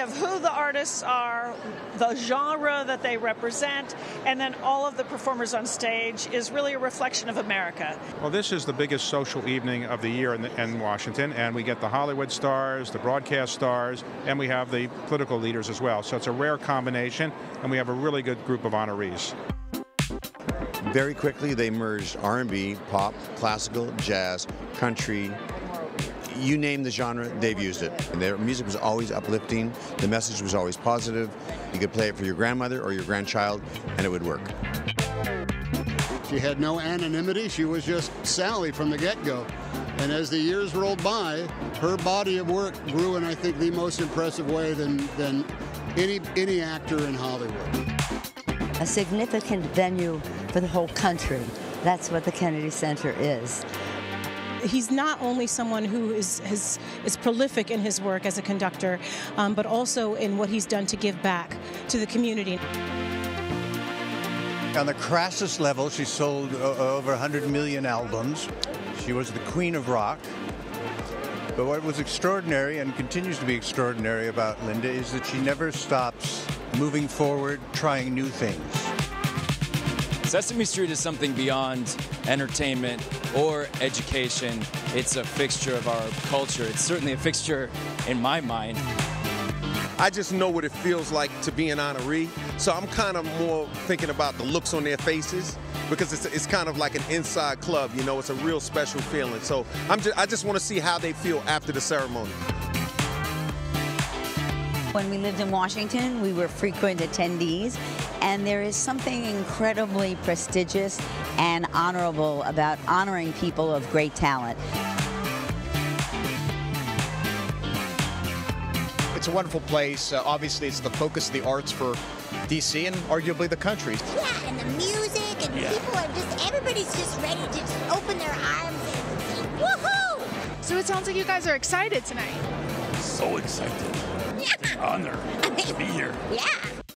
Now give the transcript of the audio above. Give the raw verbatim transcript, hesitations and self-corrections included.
of who the artists are, the genre that they represent, and then all of the performers on stage is really a reflection of America. Well, this is the biggest social evening of the year in, the, in Washington, and we get the Hollywood stars, the broadcast stars, and we have the political leaders as well. So it's a rare combination, and we have a really good group of honorees. Very quickly, they merged R and B, pop, classical, jazz, country. You name the genre, they've used it. And their music was always uplifting. The message was always positive. You could play it for your grandmother or your grandchild, and it would work. She had no anonymity. She was just Sally from the get-go. And as the years rolled by, her body of work grew in, I think, the most impressive way than, than any, any actor in Hollywood. A significant venue for the whole country. That's what the Kennedy Center is. He's not only someone who is, is, is prolific in his work as a conductor, um, but also in what he's done to give back to the community. On the crassest level, she sold uh, over one hundred million albums. She was the queen of rock. But what was extraordinary and continues to be extraordinary about Linda is that she never stops moving forward, trying new things. Sesame Street is something beyond entertainment or education. It's a fixture of our culture. It's certainly a fixture in my mind. I just know what it feels like to be an honoree, so I'm kind of more thinking about the looks on their faces, because it's, it's kind of like an inside club, you know, it's a real special feeling. So I'm just, I just want to see how they feel after the ceremony. When we lived in Washington, we were frequent attendees, and there is something incredibly prestigious and honorable about honoring people of great talent. It's a wonderful place. Uh, obviously, it's the focus of the arts for D C and arguably the country. Yeah, and the music, and yeah. People are just, everybody's just ready to just open their arms and say, woohoo! So it sounds like you guys are excited tonight. So excited. Yeah. It's an honor to be here. Yeah.